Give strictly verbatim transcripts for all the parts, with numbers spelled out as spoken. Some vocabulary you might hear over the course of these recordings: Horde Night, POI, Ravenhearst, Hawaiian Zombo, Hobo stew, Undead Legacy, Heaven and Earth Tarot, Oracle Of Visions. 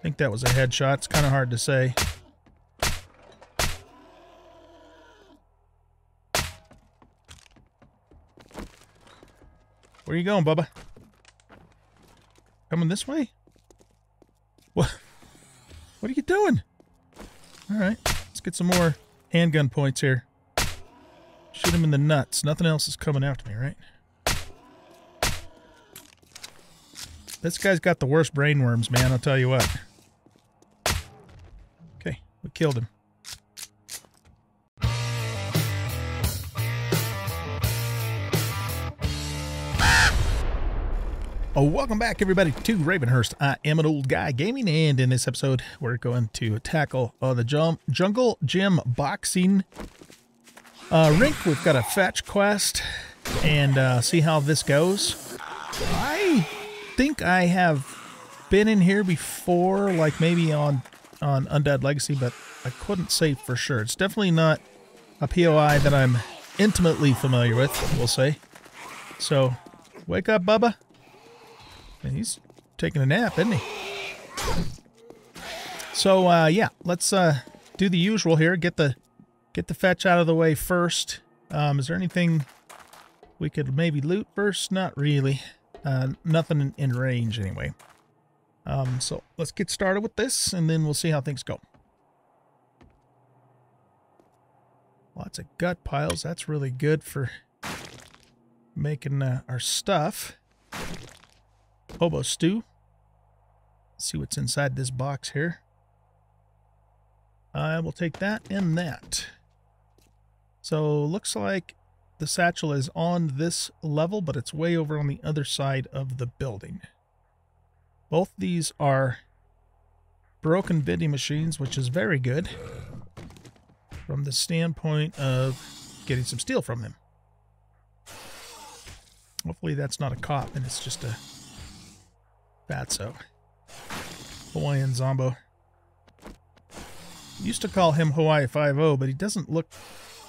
I think that was a headshot. It's kind of hard to say. Where are you going, Bubba? Coming this way? What? What are you doing? All right, let's get some more handgun points here. Shoot him in the nuts. Nothing else is coming after me, right? This guy's got the worst brainworms, man. I'll tell you what. Okay, we killed him. Oh, welcome back, everybody, to Ravenhearst. I am an old guy gaming, and in this episode, we're going to tackle uh, the jum Jungle Gym Boxing uh, Rink. We've got a fetch quest, and uh, see how this goes. I... I think I have been in here before, like maybe on on Undead Legacy, but I couldn't say for sure. It's definitely not a P O I that I'm intimately familiar with, we'll say. So, wake up, Bubba. And he's taking a nap, isn't he? So, uh, yeah, let's uh, do the usual here. Get the get the fetch out of the way first. Um, is there anything we could maybe loot first? Not really. Uh, nothing in, in range anyway. Um, so let's get started with this, and then we'll see how things go. Lots of gut piles. That's really good for making uh, our stuff. Hobo stew. Let's see what's inside this box here. I uh, will take that and that. So looks like the satchel is on this level, but it's way over on the other side of the building. Both these are broken vending machines, which is very good from the standpoint of getting some steel from them. Hopefully that's not a cop and it's just a fatso. Hawaiian Zombo. Used to call him Hawaii five oh, but he doesn't look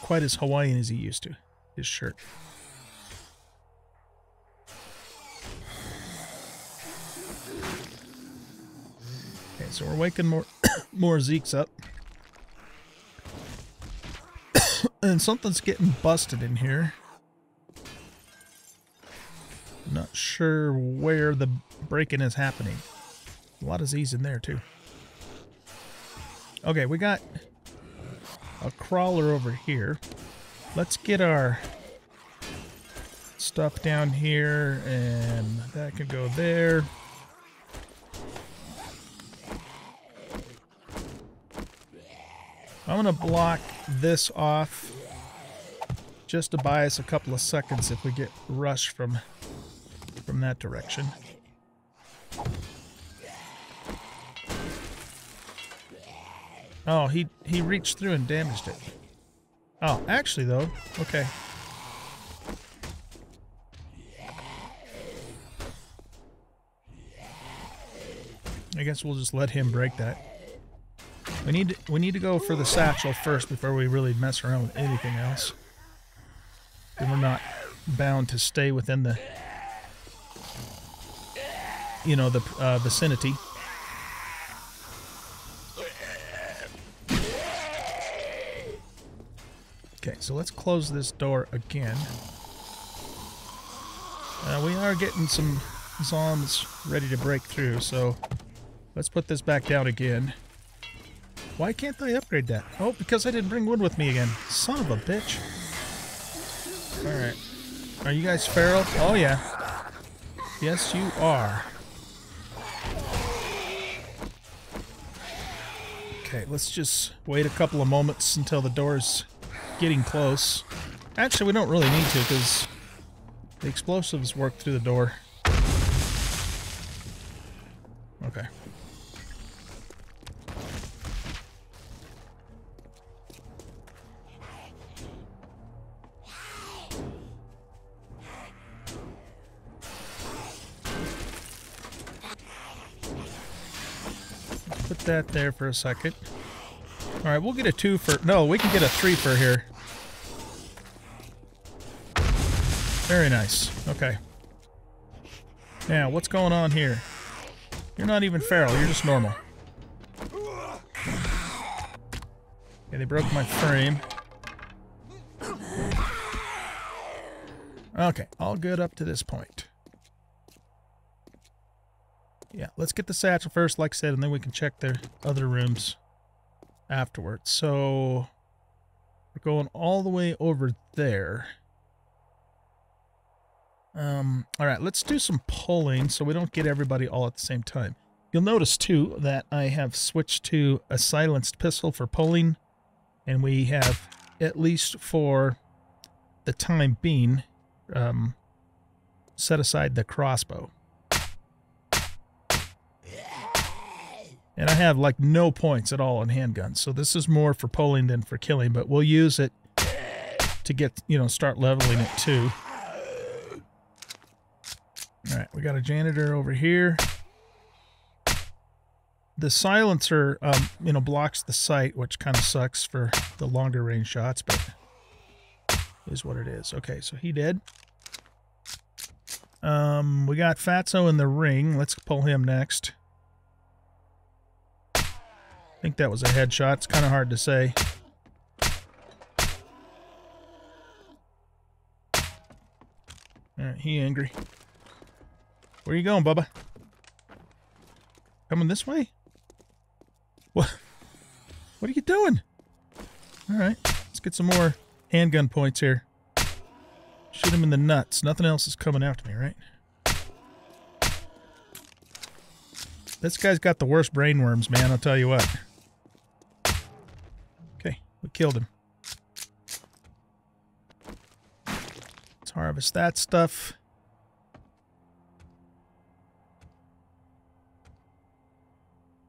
quite as Hawaiian as he used to. His shirt. Okay, so we're waking more more Zeeks up. And something's getting busted in here. Not sure where the break-in is happening. A lot of Z's in there too. Okay, we got a crawler over here. Let's get our stuff down here, and that can go there. I'm gonna block this off just to buy us a couple of seconds if we get rushed from from that direction. Oh, he he reached through and damaged it. Oh, actually, though, okay. I guess we'll just let him break that. We need to, we need to go for the satchel first before we really mess around with anything else. And we're not bound to stay within the, you know, the uh, vicinity. Okay, so let's close this door again. Uh, we are getting some zombs ready to break through, so let's put this back down again. Why can't I upgrade that? Oh, because I didn't bring wood with me again. Son of a bitch. Alright. Are you guys feral? Oh, yeah. Yes, you are. Okay, let's just wait a couple of moments until the door's getting close. Actually, we don't really need to because the explosives work through the door. Okay. Put that there for a second. All right, we'll get a two for... No, we can get a three for here. Very nice. Okay. Now, what's going on here? You're not even feral. You're just normal. Okay, they broke my frame. Okay, all good up to this point. Yeah, let's get the satchel first, like I said, and then we can check their other rooms afterwards. So we're going all the way over there. Um, all right, let's do some polling so we don't get everybody all at the same time. You'll notice, too, that I have switched to a silenced pistol for polling, and we have, at least for the time being, um, set aside the crossbow. And I have, like, no points at all on handguns, so this is more for polling than for killing, but we'll use it to get, you know, start leveling it, too. All right, we got a janitor over here. The silencer, um, you know, blocks the sight, which kind of sucks for the longer range shots, but is what it is. Okay, so he did. Um, we got Fatso in the ring. Let's pull him next. I think that was a headshot. It's kind of hard to say. All right, he angry. Where you going, Bubba? Coming this way? What? What are you doing? All right, let's get some more handgun points here. Shoot him in the nuts. Nothing else is coming after me, right? This guy's got the worst brainworms, man. I'll tell you what. Okay, we killed him. Let's harvest that stuff.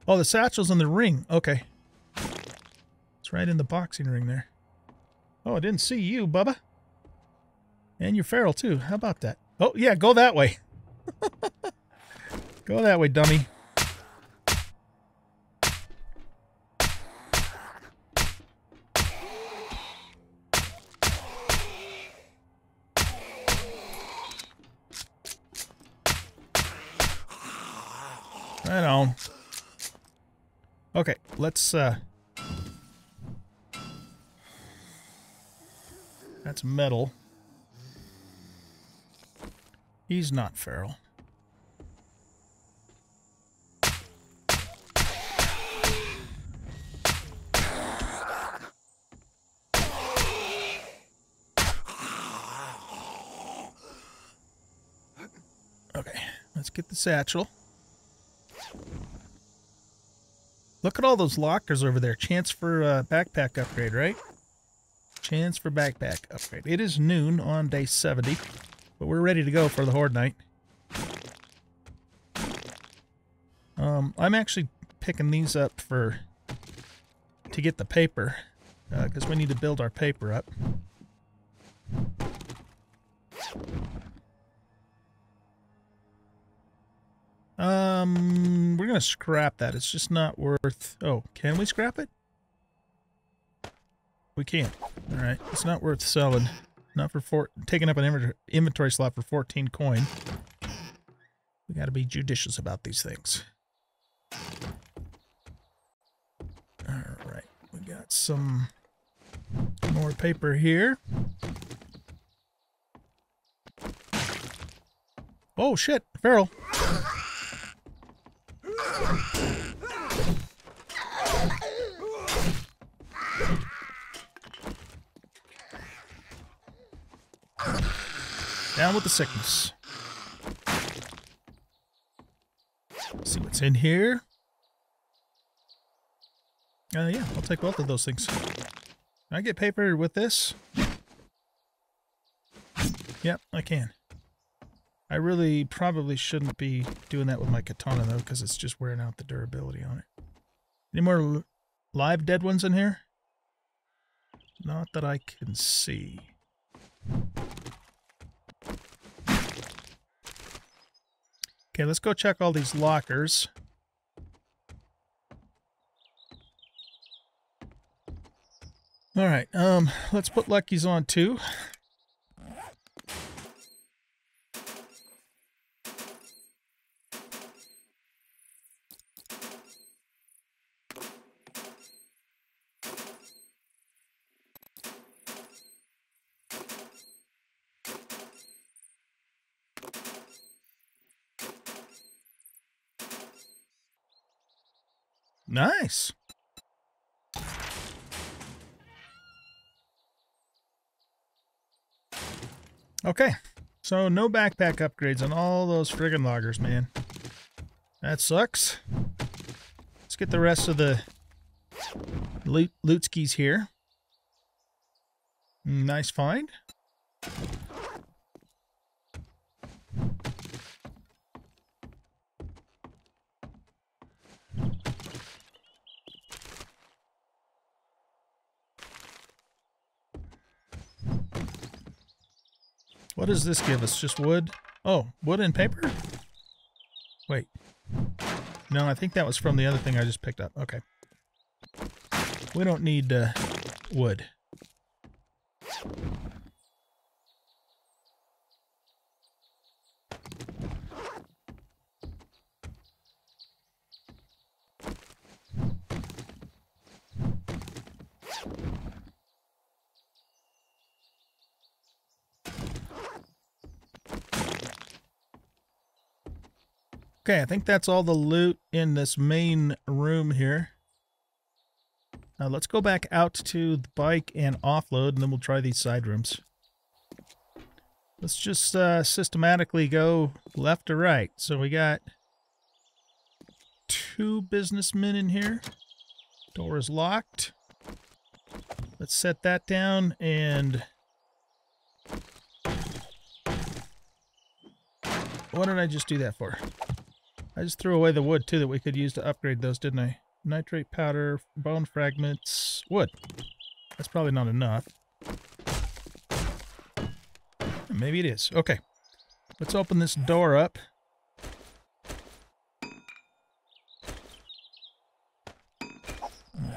Oh, the satchel's in the ring. Okay. It's right in the boxing ring there. Oh, I didn't see you, Bubba. And you're feral, too. How about that? Oh, yeah, go that way. Go that way, dummy. Right on. Okay, let's, uh... that's metal. He's not feral. Okay, let's get the satchel. Look at all those lockers over there. Chance for uh, backpack upgrade, right? Chance for backpack upgrade. It is noon on day seventy, but we're ready to go for the Horde Night. Um, I'm actually picking these up for to get the paper, because uh, we need to build our paper up. Um, we're going to scrap that. It's just not worth... Oh, can we scrap it? We can't. All right. It's not worth selling. Not for four... taking up an inventory slot for fourteen coin. We got to be judicious about these things. All right. We got some more paper here. Oh, shit. Feral. Down with the sickness. Let's see what's in here. Uh, yeah, I'll take both of those things. Can I get paper with this? Yep, I can. I really probably shouldn't be doing that with my katana, though, because it's just wearing out the durability on it. Any more live dead ones in here? Not that I can see. Okay, let's go check all these lockers. All right, um, let's put Lucky's on, too. Nice. Okay. So no backpack upgrades on all those friggin' loggers, man. That sucks. Let's get the rest of the loot lootskis here. Nice find. What does this give us? Just wood? Oh, wood and paper? Wait. No, I think that was from the other thing I just picked up. Okay. We don't need uh, wood. Okay, I think that's all the loot in this main room here. Now let's go back out to the bike and offload, and then we'll try these side rooms. Let's just uh, systematically go left to right. So we got two businessmen in here. Door is locked. Let's set that down and... What did I just do that for? I just threw away the wood, too, that we could use to upgrade those, didn't I? Nitrate powder, bone fragments, wood. That's probably not enough. Maybe it is. Okay. Let's open this door up.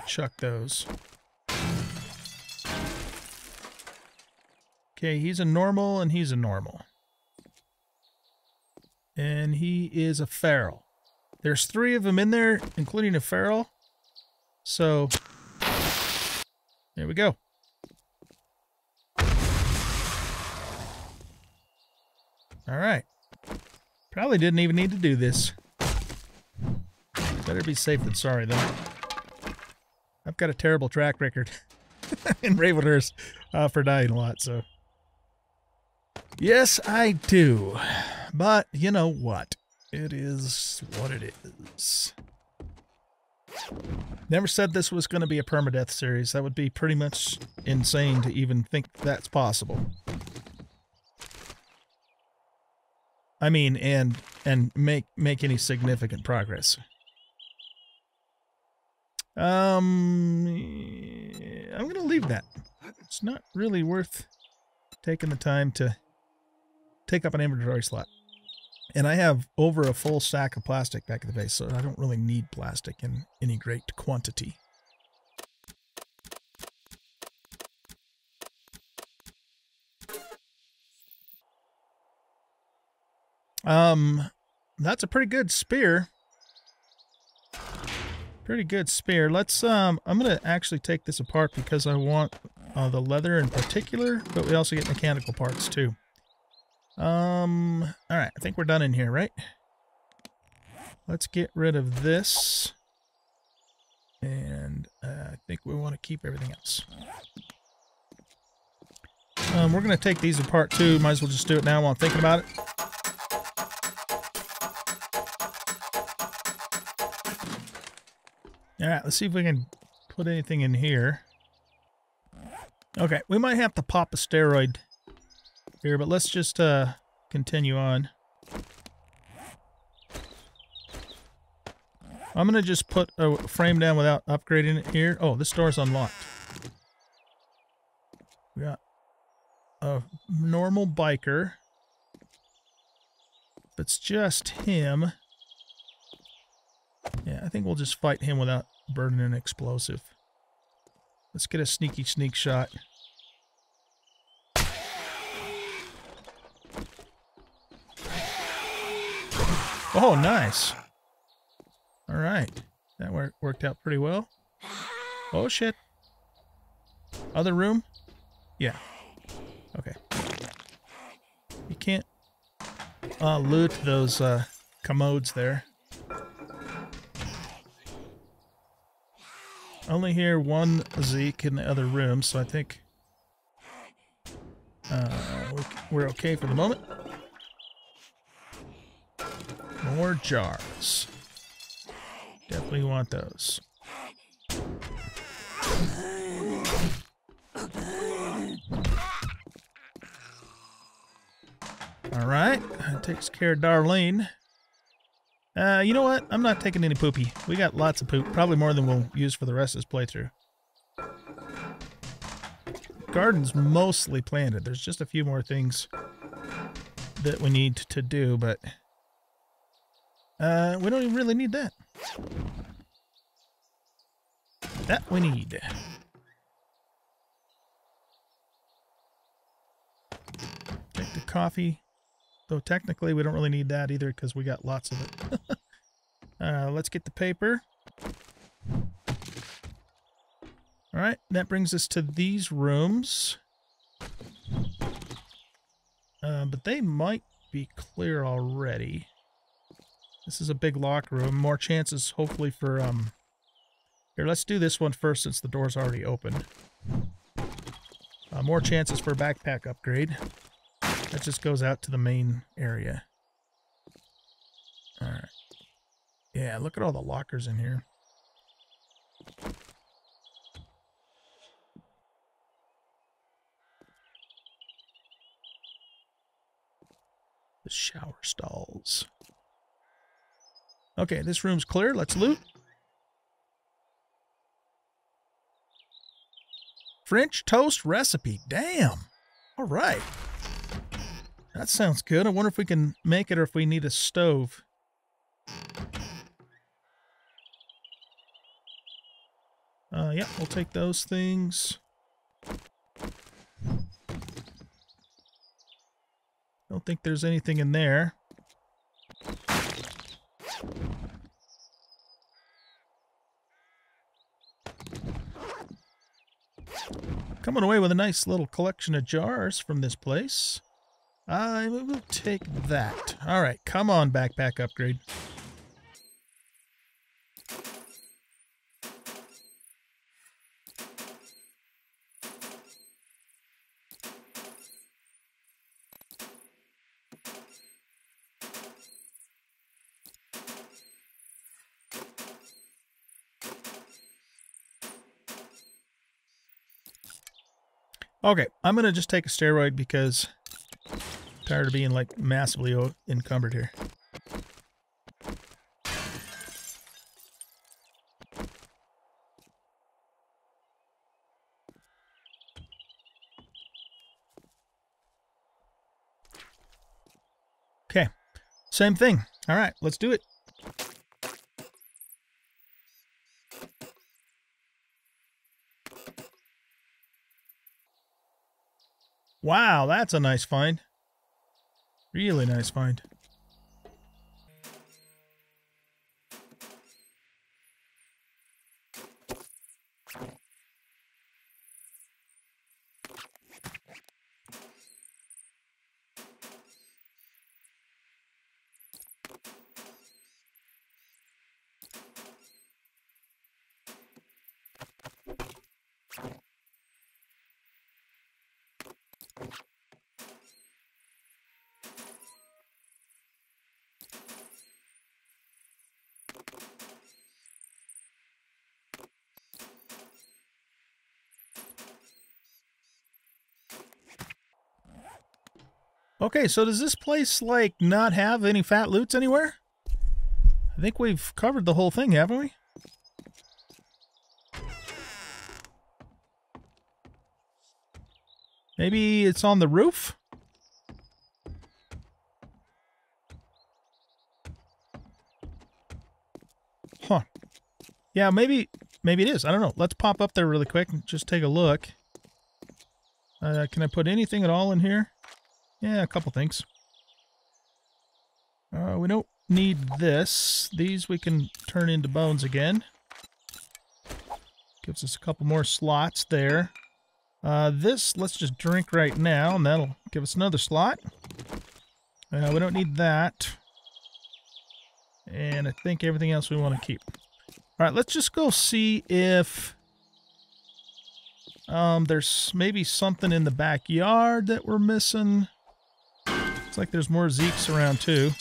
Chuck those. Okay, he's a normal and he's a normal. And he is a feral. There's three of them in there, including a feral. So, there we go. All right. Probably didn't even need to do this. Better be safe than sorry, though. I've got a terrible track record in Ravenhearst uh, for dying a lot, so. Yes, I do. But, you know what? It is what it is. Never said this was going to be a permadeath series. That would be pretty much insane to even think that's possible. I mean, and and make make any significant progress. Um, I'm going to leave that. It's not really worth taking the time to take up an inventory slot. And I have over a full stack of plastic back at the base, so I don't really need plastic in any great quantity. Um, that's a pretty good spear. Pretty good spear. Let's, um, I'm going to actually take this apart because I want uh, the leather in particular, but we also get mechanical parts too. Um, all right, I think we're done in here, right? Let's get rid of this. And uh, I think we want to keep everything else. Um, we're going to take these apart too. Might as well just do it now while I'm thinking about it. All right, let's see if we can put anything in here. Okay, we might have to pop a steroid here, but let's just uh, continue on. I'm going to just put a frame down without upgrading it here. Oh, this door's unlocked. We got a normal biker. If it's just him. Yeah, I think we'll just fight him without burning an explosive. Let's get a sneaky sneak shot. Oh, nice. All right. That work, worked out pretty well. Oh, shit. Other room? Yeah. Okay. You can't uh, loot those uh, commodes there. only hear one Zeke in the other room, so I think uh, we're, we're okay for the moment. More jars. Definitely want those. Alright, that takes care of Darlene. Uh, you know what? I'm not taking any poopy. We got lots of poop. Probably more than we'll use for the rest of this playthrough. Garden's mostly planted. There's just a few more things that we need to do, but uh, we don't really need that. That we need. Take the coffee. Though technically we don't really need that either because we got lots of it. uh, let's get the paper. Alright, that brings us to these rooms. Uh, but they might be clear already. This is a big locker room. More chances hopefully for... um. Here, let's do this one first since the door's already open. Uh, more chances for backpack upgrade. That just goes out to the main area. All right. Yeah, look at all the lockers in here. The shower stalls. Okay, this room's clear. Let's loot. French toast recipe. Damn. All right. That sounds good. I wonder if we can make it or if we need a stove. Uh, yeah, we'll take those things. Don't think there's anything in there. Coming away with a nice little collection of jars from this place. I will take that. All right, come on, backpack upgrade. Okay, I'm going to just take a steroid because... tired of being like massively encumbered here. Okay, same thing. All right, let's do it. Wow, that's a nice find. Really nice find. Okay, so does this place, like, not have any fat loots anywhere? I think we've covered the whole thing, haven't we? Maybe it's on the roof? Huh. Yeah, maybe, maybe it is. I don't know. Let's pop up there really quick and just take a look. Uh, can I put anything at all in here? Yeah, a couple things. Uh, we don't need this. These we can turn into bones again. Gives us a couple more slots there. Uh, this, let's just drink right now, and that'll give us another slot. Uh, we don't need that. And I think everything else we want to keep. All right, let's just go see if Um, there's maybe something in the backyard that we're missing. Looks like there's more Zeeks around, too.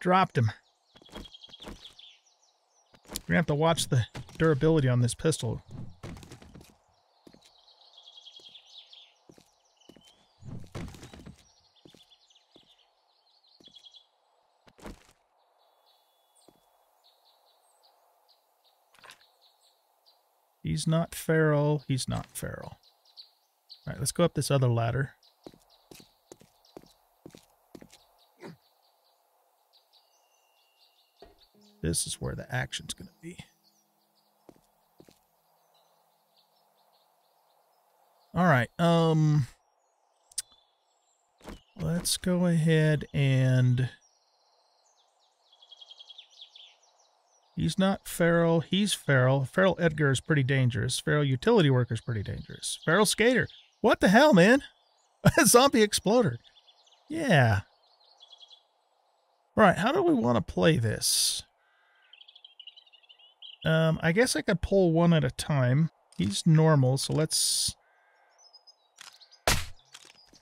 Dropped him. We're gonna have to watch the durability on this pistol. He's not feral. He's not feral. All right, let's go up this other ladder. This is where the action's going to be. All right. Um, let's go ahead and... He's not feral. He's feral. Feral Edgar is pretty dangerous. Feral utility worker is pretty dangerous. Feral skater. What the hell, man? Zombie exploder. Yeah. All right. How do we want to play this? Um, I guess I could pull one at a time. He's normal, so let's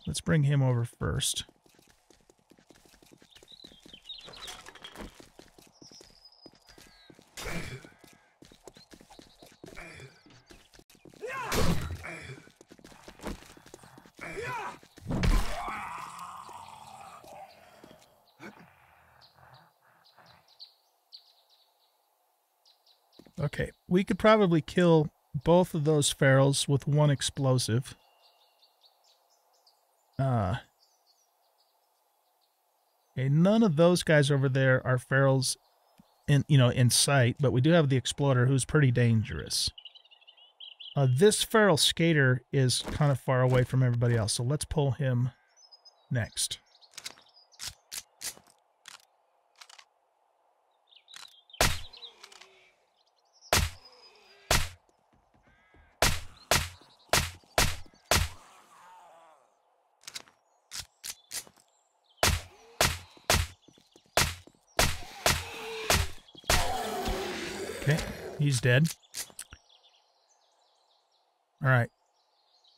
let's bring him over first. Okay, we could probably kill both of those ferals with one explosive. Uh, okay, none of those guys over there are ferals in, you know, in sight, but we do have the exploder, who's pretty dangerous. Uh, this feral skater is kind of far away from everybody else, so let's pull him next. He's dead. All right.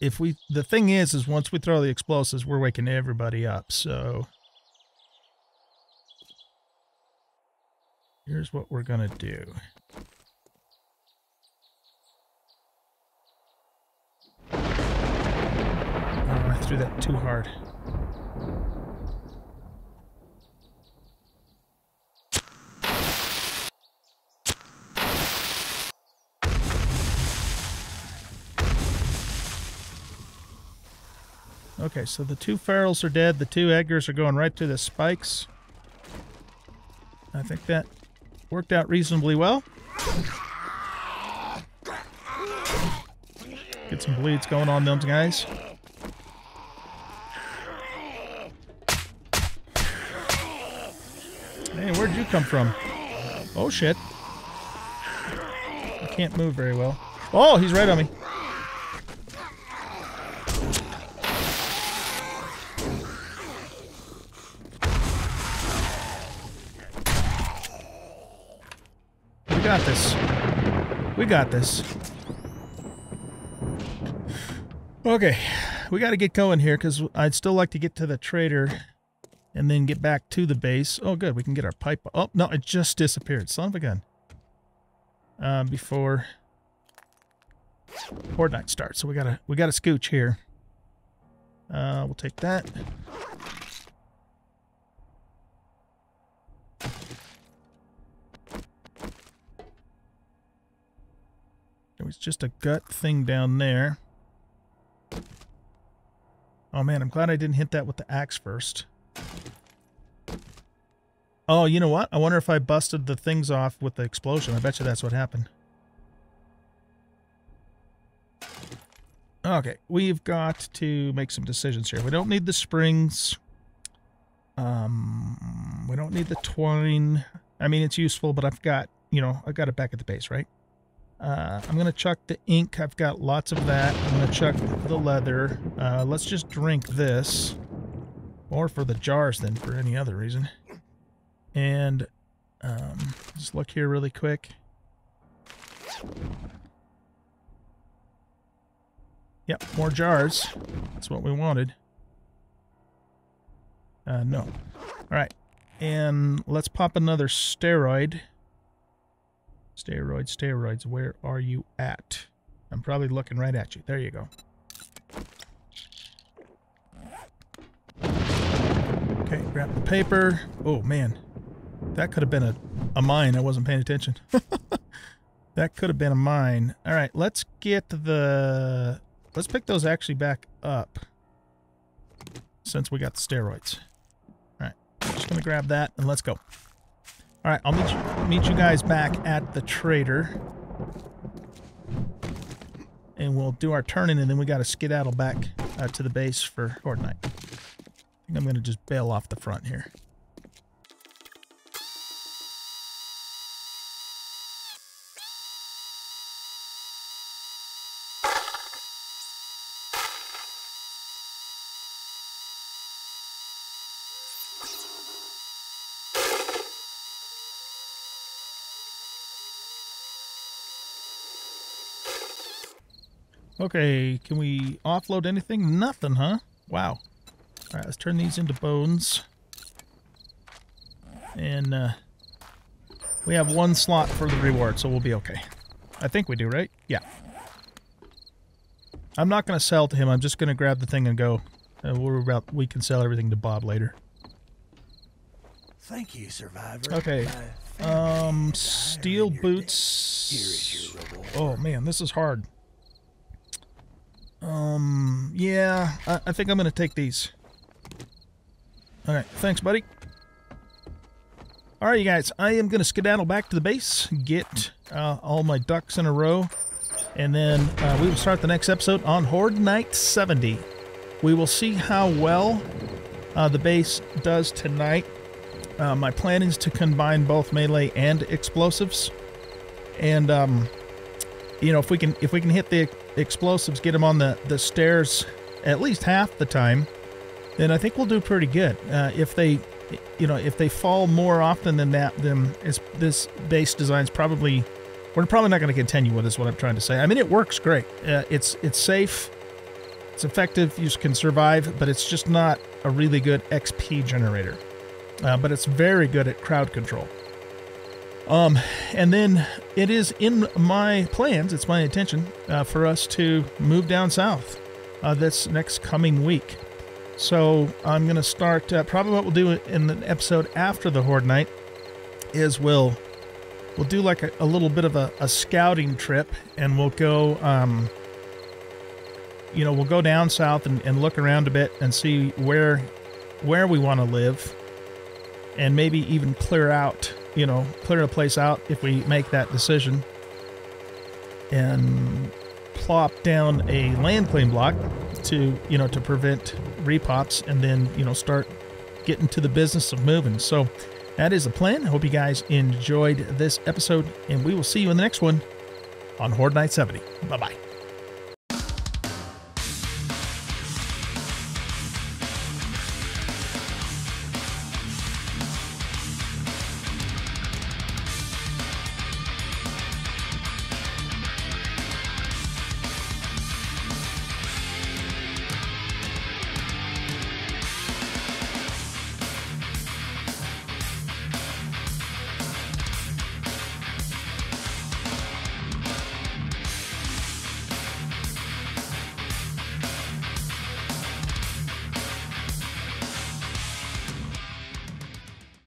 If we, the thing is, is once we throw the explosives, we're waking everybody up. So here's what we're going to do. Oh, I threw that too hard. Okay, so the two ferals are dead. The two Edgars are going right to the spikes. I think that worked out reasonably well. Get some bleeds going on them guys. Hey, where'd you come from? Oh shit. I can't move very well. Oh, he's right on me. We got this. We got this. Okay, we got to get going here because I'd still like to get to the trader and then get back to the base. Oh, good. We can get our pipe. Oh, no, it just disappeared. Son of a gun. Uh, before Horde Night starts. So we got to we gotta scooch here. Uh, we'll take that. There was just a gut thing down there. Oh man, I'm glad I didn't hit that with the axe first. Oh, you know what? I wonder if I busted the things off with the explosion. I bet you that's what happened. Okay, we've got to make some decisions here. We don't need the springs. Um, we don't need the twine. I mean, it's useful, but I've got, you know, I've got it back at the base, right? Uh, I'm going to chuck the ink. I've got lots of that. I'm going to chuck the leather. Uh, let's just drink this. More for the jars than for any other reason. And um, just look here really quick. Yep, more jars. That's what we wanted. Uh, no. All right. And let's pop another steroid. Steroids, steroids, where are you at? I'm probably looking right at you. There you go. Okay, grab the paper. Oh, man. That could have been a, a mine. I wasn't paying attention. That could have been a mine. All right, let's get the... Let's pick those actually back up since we got the steroids. All right, I'm just going to grab that and let's go. All right, I'll meet you, meet you guys back at the trader. And we'll do our turning, and then we got to skedaddle back uh, to the base for Horde Night. I think I'm going to just bail off the front here. Okay, can we offload anything? Nothing, huh? Wow. Alright, let's turn these into bones. And uh, we have one slot for the reward, so we'll be okay. I think we do, right? Yeah. I'm not going to sell to him. I'm just going to grab the thing and go. Uh, we're about, we can sell everything to Bob later. Thank you, survivor. Okay. Um, steel boots. Oh, man, this is hard. Um, yeah, I, I think I'm going to take these. All right, thanks, buddy. All right, you guys, I am going to skedaddle back to the base, get uh, all my ducks in a row, and then uh, we will start the next episode on Horde Night seventy. We will see how well uh, the base does tonight. Uh, my plan is to combine both melee and explosives, and, um, you know, if we can, if we can hit the... explosives, get them on the, the stairs at least half the time, then I think we'll do pretty good. Uh, if they, you know, if they fall more often than that, then it's, this base design's probably, we're probably not going to continue with this, what I'm trying to say. I mean, it works great. Uh, it's, it's safe, it's effective, you can survive, but it's just not a really good X P generator. Uh, but it's very good at crowd control. Um, and then it is in my plans, it's my intention, uh, for us to move down south uh, this next coming week. So I'm going to start, uh, probably what we'll do in the episode after the Horde Night is we'll we'll do like a, a little bit of a, a scouting trip, and we'll go, um, you know, we'll go down south and, and look around a bit and see where, where we want to live, and maybe even clear out, you know, clear a place out if we make that decision. And plop down a land claim block to, you know, to prevent repops, and then, you know, start getting to the business of moving. So that is the plan. I hope you guys enjoyed this episode, and we will see you in the next one on Horde Night seventy. Bye-bye.